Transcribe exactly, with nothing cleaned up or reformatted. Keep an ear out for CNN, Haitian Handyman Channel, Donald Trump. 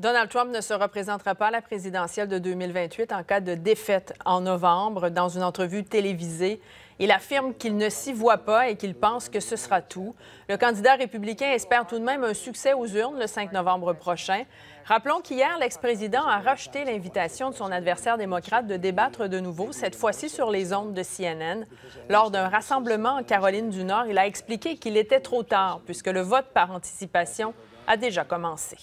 Donald Trump ne se représentera pas à la présidentielle de deux mille vingt-huit en cas de défaite en novembre. Dans une entrevue télévisée, il affirme qu'il ne s'y voit pas et qu'il pense que ce sera tout. Le candidat républicain espère tout de même un succès aux urnes le cinq novembre prochain. Rappelons qu'hier, l'ex-président a rejeté l'invitation de son adversaire démocrate de débattre de nouveau, cette fois-ci sur les ondes de C N N. Lors d'un rassemblement en Caroline du Nord, il a expliqué qu'il était trop tard puisque le vote par anticipation a déjà commencé.